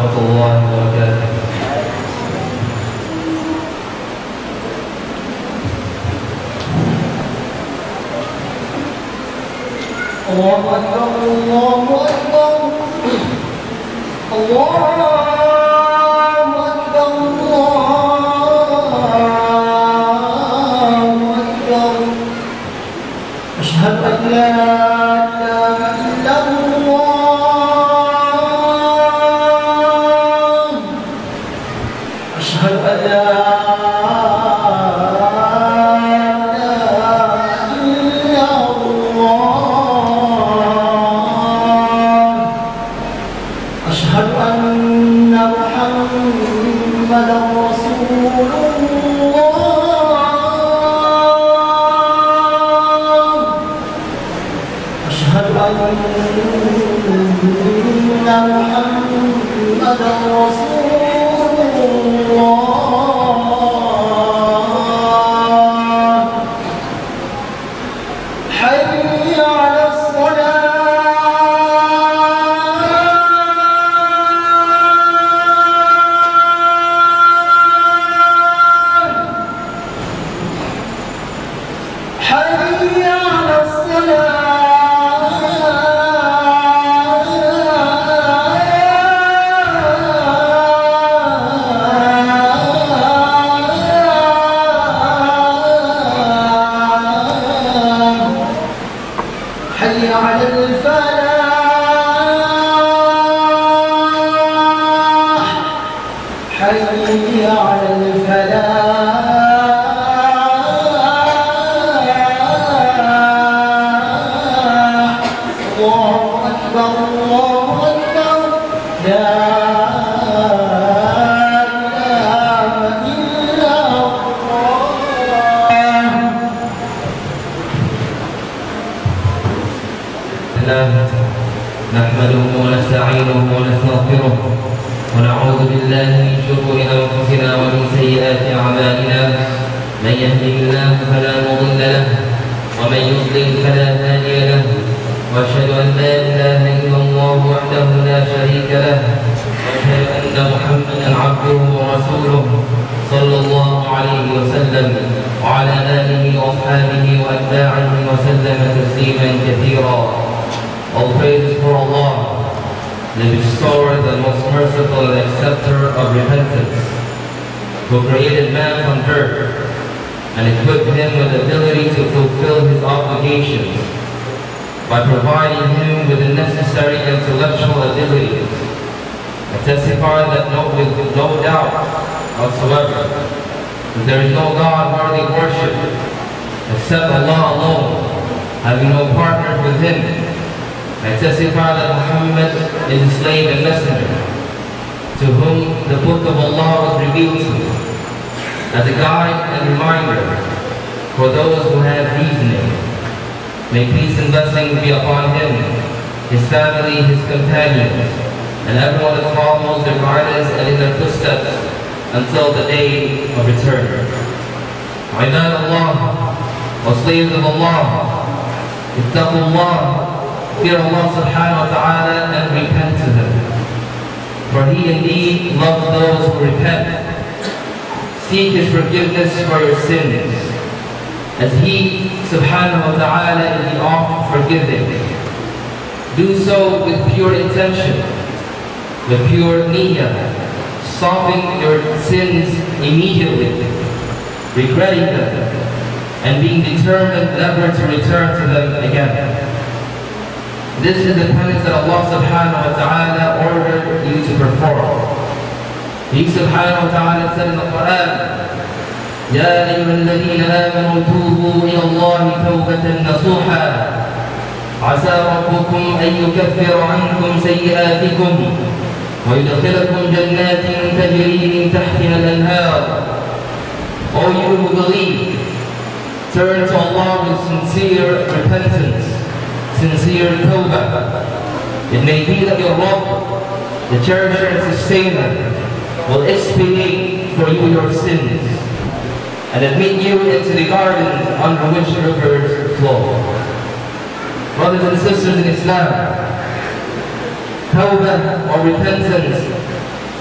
ورحمة الله وبركاته. الله أكبر الله أكبر الله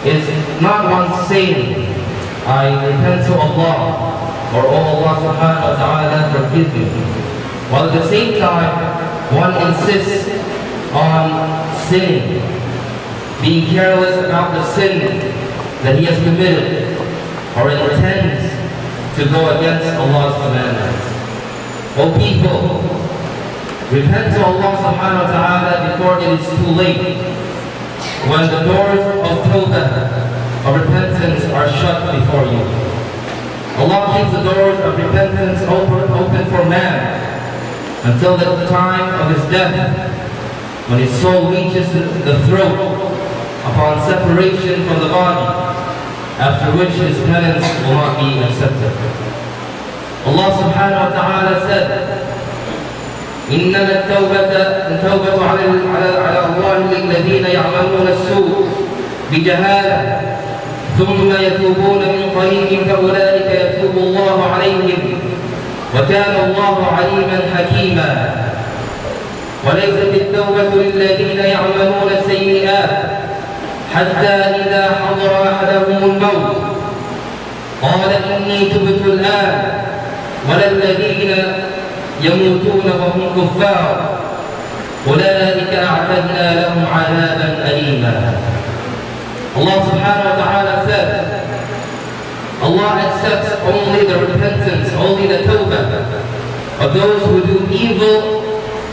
is not one saying, I repent to Allah, or oh Allah subhanahu wa ta'ala forgive me. While at the same time, one insists on sinning, being careless about the sin that he has committed, or intends to go against Allah's commandments. O people, repent to Allah subhanahu wa ta'ala before it is too late, when the doors of Tawbah, of repentance, are shut before you. Allah keeps the doors of repentance open for man until the time of his death, when his soul reaches the throat upon separation from the body, after which his penance will not be accepted. Allah subhanahu wa ta'ala said, إنما التوبة على الله للذين يعملون السوء بجهالة ثم يتوبون من قريب فأولئك يتوب الله عليهم وكان الله عليما حكيما. وليست التوبة للذين يعملون السيئات حتى إذا حضر أحدهم الموت قال إني تبت الآن ولا الذين يموتون وهم كفار أولئك أعتدنا لهم عذابا أليما. Allah subhanahu wa ta'ala said, Allah accepts only the repentance, only the tawbah of those who do evil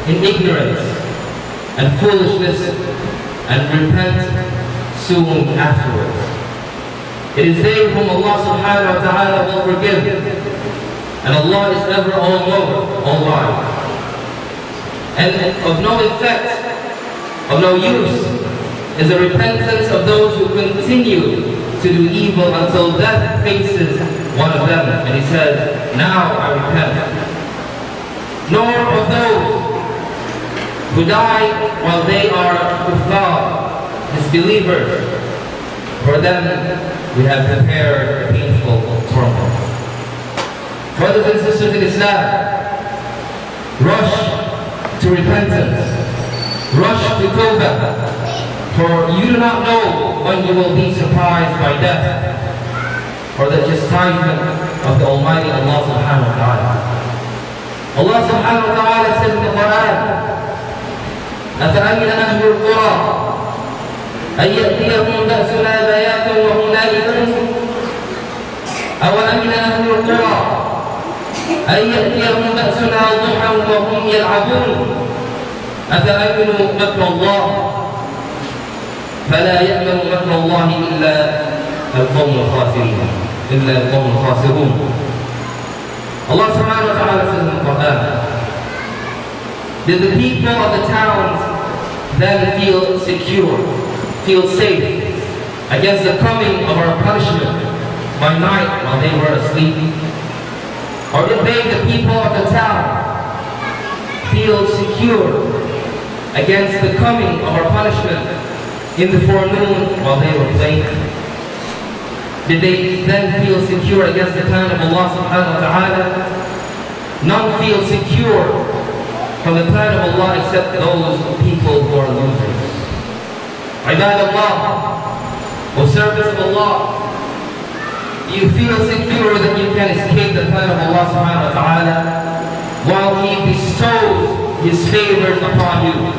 in ignorance and foolishness and repent soon afterwards. It is they whom Allah subhanahu wa ta'ala will forgive, and Allah is ever all-knowing, all-wise. And of no effect, of no use, is the repentance of those who continue to do evil until death faces one of them, and he says, now I repent. Nor of those who die while they are kuffar, disbelievers. For them, we have prepared a painful torment. Brothers and sisters in Islam, rush to repentance, rush to tawbah, for you do not know when you will be surprised by death or the chastisement of the Almighty Allah subhanahu wa ta'ala. Allah subhanahu wa ta'ala says in the Qur'an, أَفَأَمِنَ أَهْلُ الْقُرَىٰ أَنْ يَأْتِيَهُمْ بَأْسُنَا بَيَاتًا وَهُمْ لَا يَدْرُونَ أَوَأَمِنَ أَهْلُ الْقُرَىٰ أن يأتيهم بأسنا ضحى وهم يلعبون أفأمنوا مكر الله فلا يأمن مكر الله إلا القوم الخاسرون. Allah subhanahu wa ta'ala says in the Qur'an, did the people of the towns then feel secure, feel safe against the coming of our punishment by night while they were asleep? Or did they, the people of the town, feel secure against the coming of our punishment in the forenoon while they were playing? Did they then feel secure against the plan of Allah subhanahu wa ta'ala? None feel secure from the plan of Allah except those people who are losers. Ibad Allah, O servants of Allah, you feel secure that you can escape the plan of Allah subhanahu wa ta'ala while He bestows His favors upon you.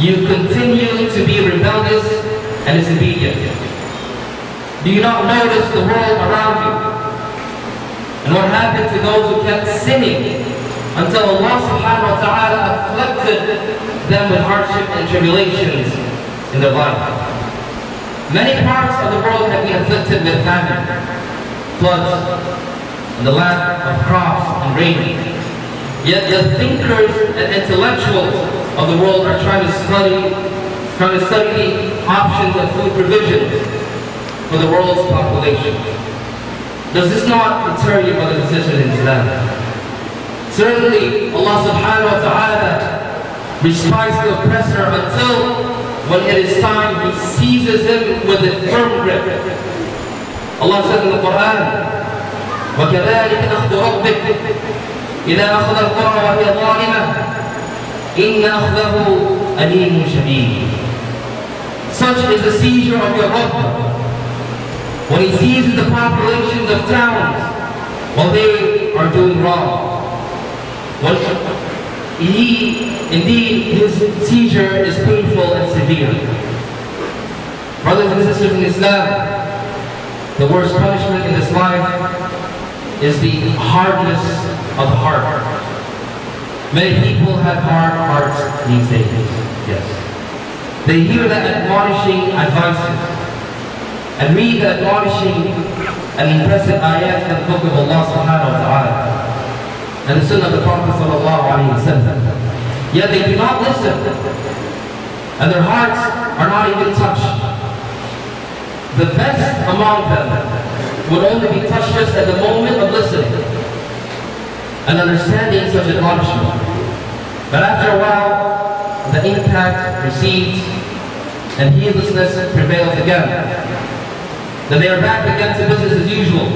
You continue to be rebellious and disobedient. Do you not notice the world around you? And what happened to those who kept sinning until Allah subhanahu wa ta'ala afflicted them with hardship and tribulations in their life? Many parts of the world have been afflicted with famine, floods, and the lack of crops and rain. Yet the thinkers and intellectuals of the world are trying to study options of food provisions for the world's population. Does this not deter you, brothers and sisters in Islam? Certainly, Allah subhanahu wa ta'ala respites the oppressor until when it is time, He seizes him with a firm grip. Allah said in the Qur'an, وَكَذَٰلِكَ أَخْذُ رَبِّكَ إِذَا أَخْذَ الْقُرَىٰ وَهِيَ ظَالِمَةٌ إِنَّ أَخْذَهُ أَلِيمٌ شَدِيدٌ. such is the seizure of your Rabb. When he seizes the populations of towns, while they are doing wrong. Well, indeed, his seizure is painful and severe. Brothers and sisters in Islam, the worst punishment in this life is the hardness of heart. Many people have hard hearts these days, yes. They hear the admonishing advices and read the admonishing and impressive ayat in the book of Allah subhanahu wa ta'ala and the Sunnah of the Prophet sallallahu alayhi wa sallam. Yet they do not listen and their hearts are not even touched. The best among them would only be touched just at the moment of listening and understanding such an admonishment. But after a while, the impact recedes and heedlessness prevails again. Then they are back again to business as usual.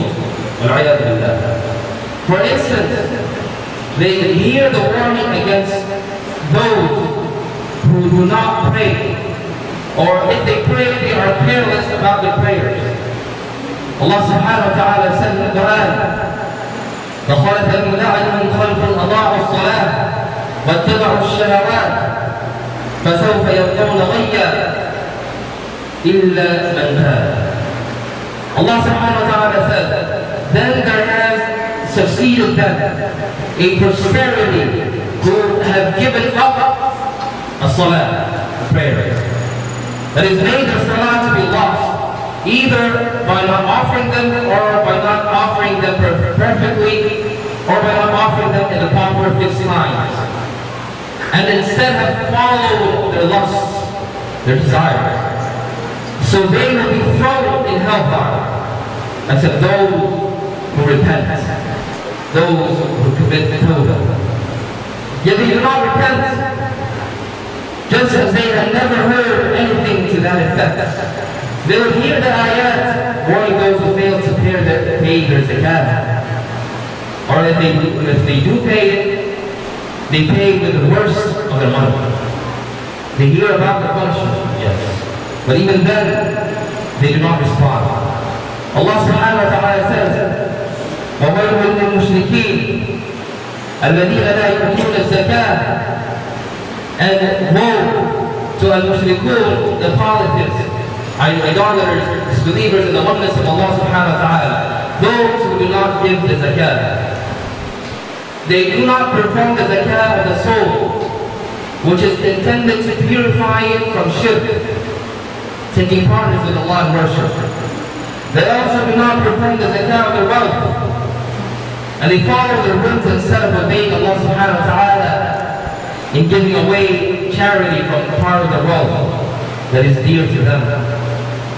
For instance, they can hear the warning against those who do not pray, or if they pray, they are careless about their prayers. Allah subhanahu wa ta'ala said in the Quran, فخلف من لعنهم خلف أضاعوا الصلاة واتبعوا الشهوات فسوف يلقون غيا إلا من تاب. Allah subhanahu wa ta'ala said, then there has succeeded them a prosperity who have given up a salah, a prayer. That is made the salah to be lost, either by not offering them or by not offering them perfectly or by not offering them in the proper fixed times, and instead have followed their lusts, their desires. So they will be thrown in hellfire, except those who repent, those who commit tawbah. Yet they do not repent, just as they have never heard anything to that effect. They will hear the ayat warning those who fail to pay their zakat. Or if they do pay it, they pay with the worst of their money. They hear about the punishment, yes. But even then, they do not respond. Allah subhanahu wa ta'ala says, وَوَيْلٌ لِلْمُشْرِكِينَ الَّذِينَ لَا يُؤْتُونَ الزَّكَاةَ. And woe to al-mushrikun, the polytheists, idolaters, disbelievers in the oneness of Allah subhanahu wa ta'ala, those who do not give the zakat. They do not perform the zakat of the soul, which is intended to purify it from shirk, taking partners with Allah in worship. They also do not perform the zakat of their wealth, and they follow their whims instead of obeying Allah subhanahu wa ta'ala in giving away charity from part of the wealth that is dear to them.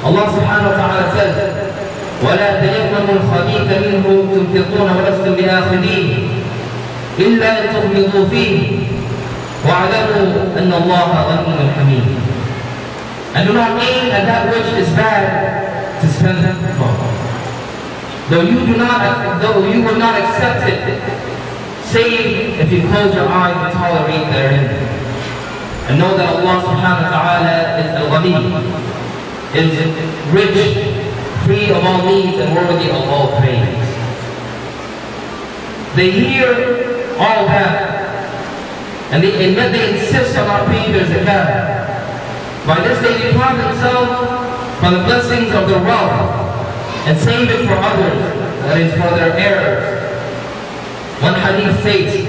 Allah subhanahu wa ta'ala says, وَلَا تَيَمَّمُوا الْخَبِيثَ مِنْهُ تُنْفِقُونَ وَلَسْتُمْ بِآخِذِيهِ إِلَّا أَن تُغْمِضُوا فِيهِ وَاعْلَمُوا أَنَّ اللَّهَ غَنِيٌّ حَمِيدٌ. And do not aim at that which is bad to spend it for. Though you will not accept it, save if you close your eyes and tolerate therein. And know that Allah subhanahu wa ta'ala is al-Ghani, is rich, free of all needs, and worthy of all praise. They hear all that, and they insist on not paying their zakat. By this they deprive themselves from the blessings of their wealth, and save it for others, that is, for their heirs. One hadith states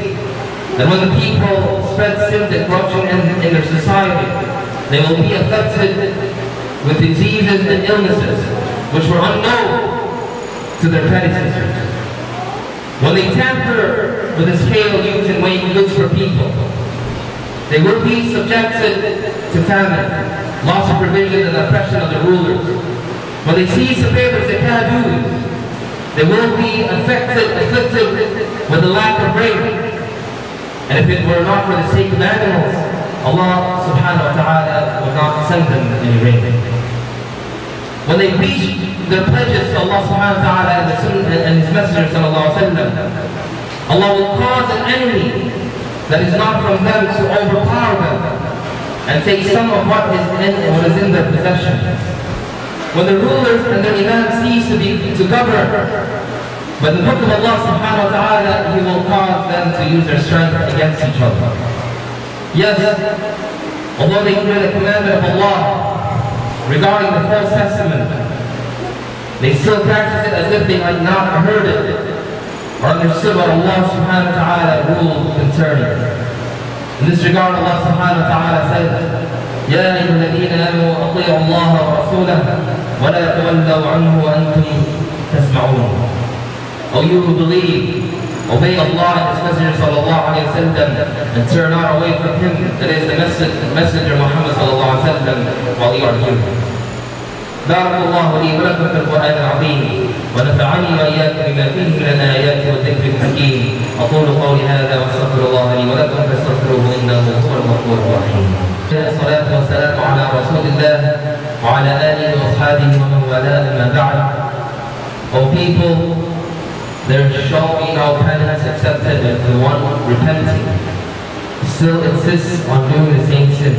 that when the people spread sins and corruption in their society, they will be affected with diseases and illnesses which were unknown to their predecessors. When they tamper with the scale used in weighing goods for people, they will be subjected to famine, loss of provision, and oppression of the rulers. When they cease to pay their zakat dues, they will be afflicted with the lack of rain. And if it were not for the sake of animals, Allah subhanahu wa ta'ala would not send them any rain. When they preach their pledges to Allah subhanahu wa ta'ala and the Sunnah and His Messenger sallallahu alayhi wa sallam, Allah will cause an enemy that is not from them to overpower them and take some of what was in their possession. When the rulers and their imams cease to govern, by the book of Allah subhanahu wa ta'ala, He will cause them to use their strength against each other. Yes, although they hear the commandment of Allah regarding the false testament, they still practice it as if they had not heard it or understood what Allah subhanahu wa ta'ala ruled concerning it. In this regard, Allah subhanahu wa ta'ala says, يَا أَيُّهَا الَّذِينَ آمَنُوا أَطِيعُوا اللَّهَ وَرَسُولَهُ وَلَا تَوَلَّوْا عَنْهُ وَأَنْتُمْ تَسْمَعُونَ. O you who believe, obey Allah and His Messenger sallallahu alayhi wa sallam, and turn not away from Him, that is the Messenger Muhammad sallallahu alayhi wa sallam, while you are here. بارك الله لي ولكم في القرآن العظيم ونفعني وإياكم بما فيه من الآيات والذكر الحكيم. أقول قولي هذا وأستغفر الله لي ولكم فاستغفروه إنه هو الغفور الرحيم. الصلاة والسلام على رسول الله وعلى آله وأصحابه ومن والاه ما بعد. O people, there shall be no penance accepted if the one repenting still insists on doing the same sin.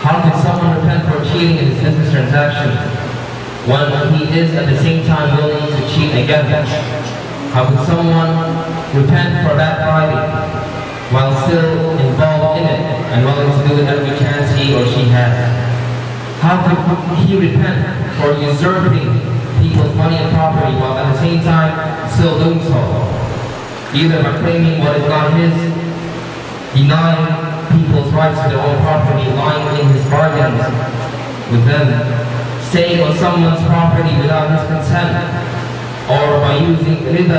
How can someone repent for cheating in his business transaction when he is at the same time willing to cheat again? How can someone repent for backbiting while still involved in it and willing to do it every chance he or she has? How could he repent for usurping people's money and property while at the same time still doing so, either by claiming what is not his, denying people's rights to their own property, lying in his bargains with them, staying on someone's property without his consent, or by using riba,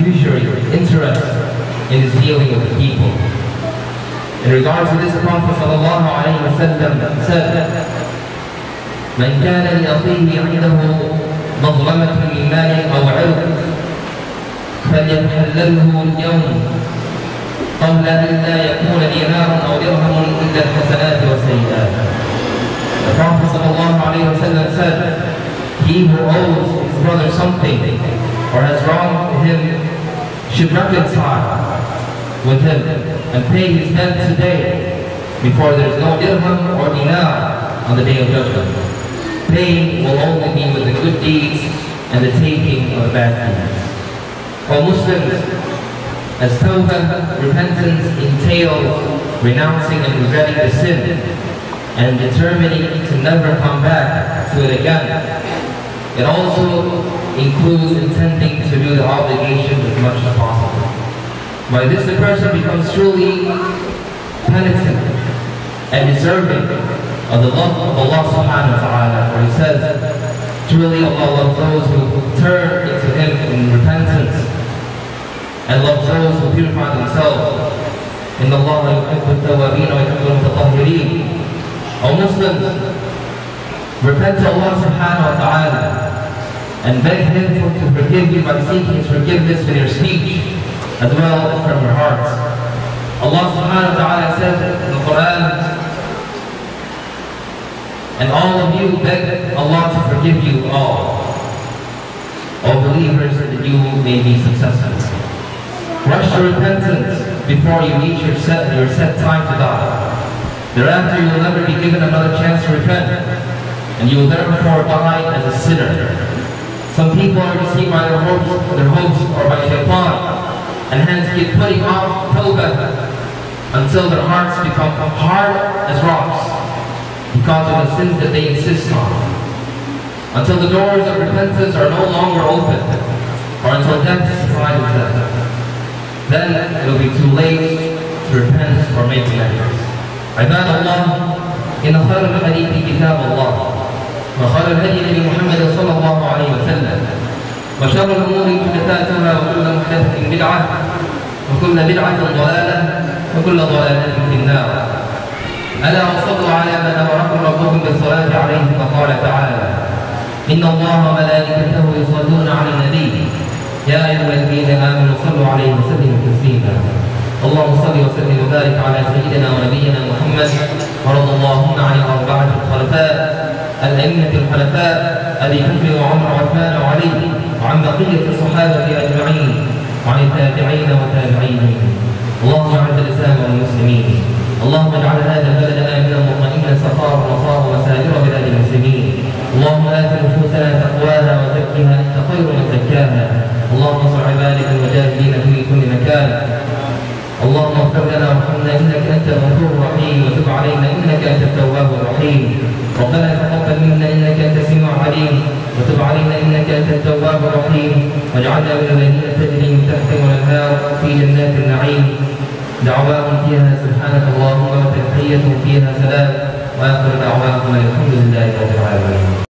usury, interest in his dealing with the people. In regards to this, the Prophet sallallahu alayhi wa sallam said, "Man kana li akhihi 'indahu mazlamatan min malin aw 'ird, falyahallalhu al-yawm." قبل أن لا يكون دينار أو درهم إلا الحسنات والسيئات. The Prophet sallallahu alayhi wa sallam said, "He who owes his brother something or has wronged him should reconcile with him and pay his debt today before there is no dirham or dinar on the day of judgment. Paying will only be with the good deeds and the taking of bad deeds." O Muslims, as tawbah, repentance entails renouncing and regretting the sin and determining to never come back to it again. It also includes intending to do the obligation as much as possible. By this, the person becomes truly penitent and deserving of the love of Allah subhanahu wa ta'ala, for He says, "Truly Allah loves those who turn into Him in repentance and love those who purify themselves. In the law, O Muslims, repent to Allah subhanahu wa ta'ala and beg Him to forgive you by seeking His forgiveness with your speech as well as from your hearts. Allah subhanahu wa ta'ala says in the Qur'an, "And all of you beg Allah to forgive you all, O believers, that you may be successful. Rush to repentance before you reach your set time to die. Thereafter you will never be given another chance to repent, and you will therefore die as a sinner. Some people are deceived by their hopes or by shaitan, and hence keep putting off tawbah until their hearts become hard as rocks because of the sins that they insist on, until the doors of repentance are no longer open, or until death is supplied with them. Then it will be too late to repent or make amends." عباد الله، إن خير الحديث كتاب الله، وخير الهدي هدي محمد صلى الله عليه وسلم، وشر الأمور محدثاتها، وكل محدثة بدعة، وكل بدعة ضلالة، وكل ضلالة في النار. ألا وصلوا على من أمركم ربكم بالصلاة عليه، فقال تعالى: "إن الله وملائكته يصلون على النبي يا أيها الذين آمنوا صلوا عليه وسلموا تسليما. اللهم صل وسلم وبارك على سيدنا ونبينا محمد، ورضى اللهم عن أربعة الخلفاء الأئمة الخلفاء أبي بكر وعمر وعثمان وعلي، وعن بقية الصحابة أجمعين، وعن التابعين وتابعيهم. اللهم أعز الإسلام والمسلمين، اللهم اجعل هذا البلد امنا مطمئنا سخاء وصار وسائر بلاد المسلمين. اللهم ات نفوسنا تقواها وزكها انت خير من زكاها. اللهم انصر عبادك المجاهدين في كل مكان. اللهم اغفر لنا وارحمنا انك انت الغفور الرحيم، وتب علينا انك انت التواب الرحيم. ربنا تقبل منا انك انت السميع العليم، وتب علينا انك انت التواب الرحيم، واجعلنا من الذين تجري من تحتهم الانهار في جنات النعيم. دعواهم فيها سبحانك اللهم وتحيتهم فيها سلام، واخر دعواهم الحمد لله رب العالمين.